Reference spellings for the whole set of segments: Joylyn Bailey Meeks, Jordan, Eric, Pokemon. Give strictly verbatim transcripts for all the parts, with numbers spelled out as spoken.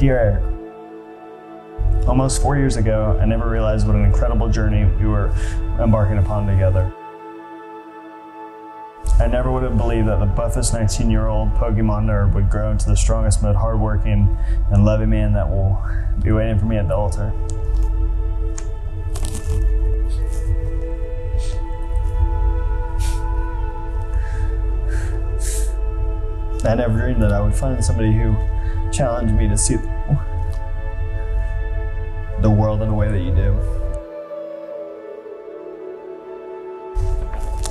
Dear Eric, almost four years ago, I never realized what an incredible journey we were embarking upon together. I never would have believed that the buffest nineteen-year-old Pokemon nerd would grow into the strongest, most hardworking and loving man that will be waiting for me at the altar. I never dreamed that I would find somebody who challenged me to see the world in a way that you do.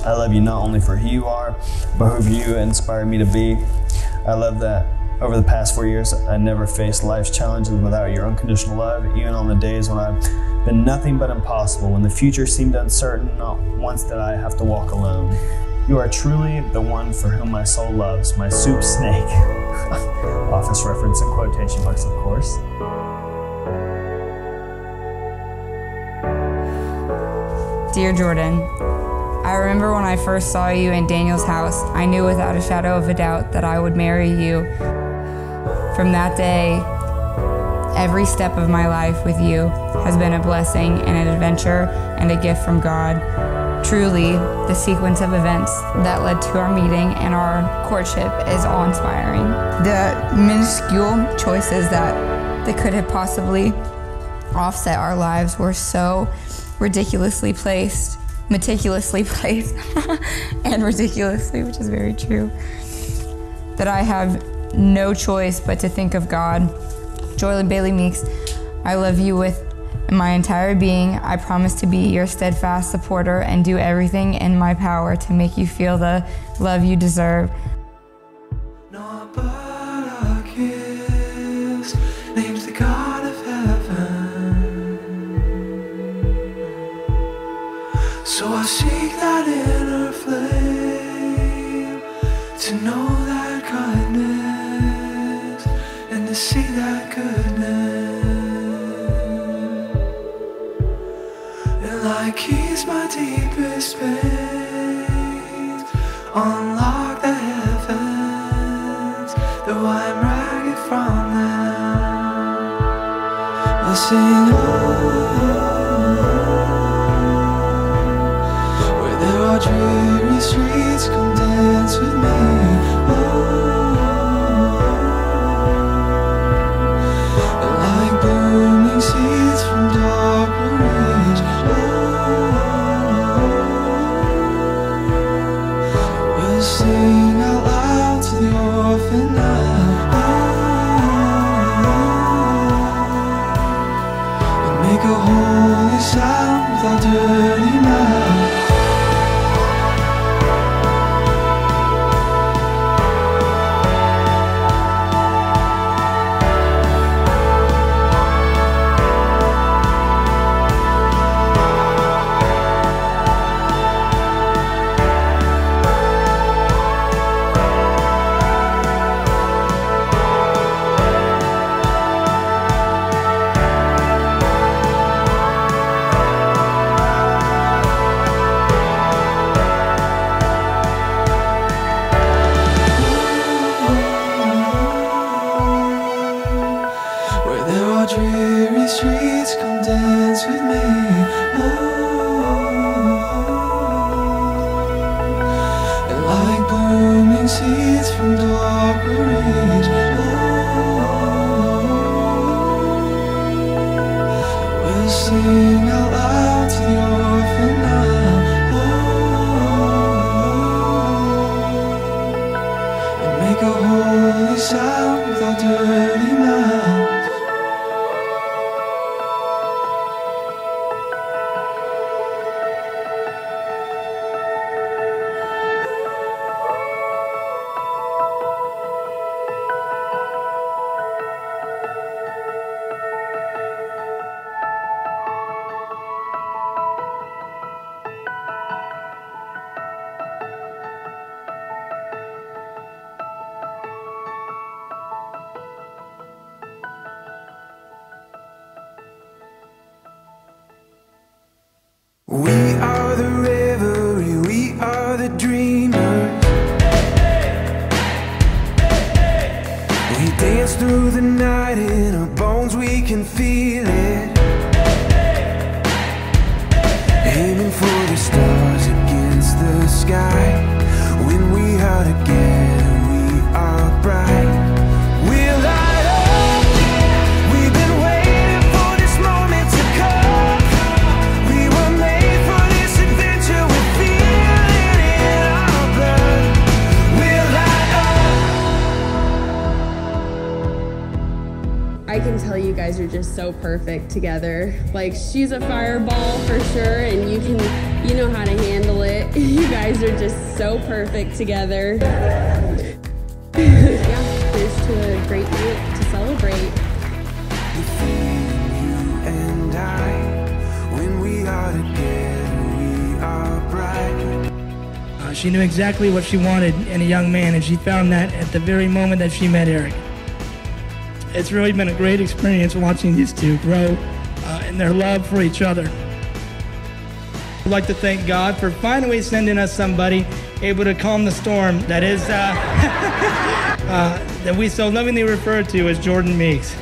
I love you not only for who you are, but who you inspire me to be. I love that over the past four years, I never faced life's challenges without your unconditional love, even on the days when I've been nothing but impossible, when the future seemed uncertain, not once did I have to walk alone. You are truly the one for whom my soul loves, my soup snake. Office reference and quotation marks, of course. Dear Jordan, I remember when I first saw you in Daniel's house, I knew without a shadow of a doubt that I would marry you. From that day, every step of my life with you has been a blessing and an adventure and a gift from God. Truly, the sequence of events that led to our meeting and our courtship is awe-inspiring. The minuscule choices that, that could have possibly offset our lives were so ridiculously placed, meticulously placed, and ridiculously, which is very true, that I have no choice but to think of God. Joylyn Bailey Meeks, I love you with my entire being. I promise to be your steadfast supporter and do everything in my power to make you feel the love you deserve. So I seek that inner flame to know that kindness and to see that goodness. Like keys, my deepest pains unlock the heavens, though I'm ragged from them. I'll sing oh, where there are dreary streets, come dance with me. Oh, and like burning seeds from dark ridge. Oh, sing out loud to the orphan now, oh, and make a holy sound with our dirty mouth. sky. When we out again, we are bright. We'll light up. We've been waiting for this moment to come. We were made for this adventure. We're feeling in our blood. We'll light up. I can tell you guys are just so perfect together. Like, she's a fireball for sure, and you can. You know how to handle it. You guys are just so perfect together. Yeah, here's to a great night to celebrate. Between you and I, when we are together, we are bright. Uh, she knew exactly what she wanted in a young man, and she found that at the very moment that she met Eric. It's really been a great experience watching these two grow uh, in their love for each other. I'd like to thank God for finally sending us somebody able to calm the storm that is uh, uh, that we so lovingly refer to as Joylyn Meeks.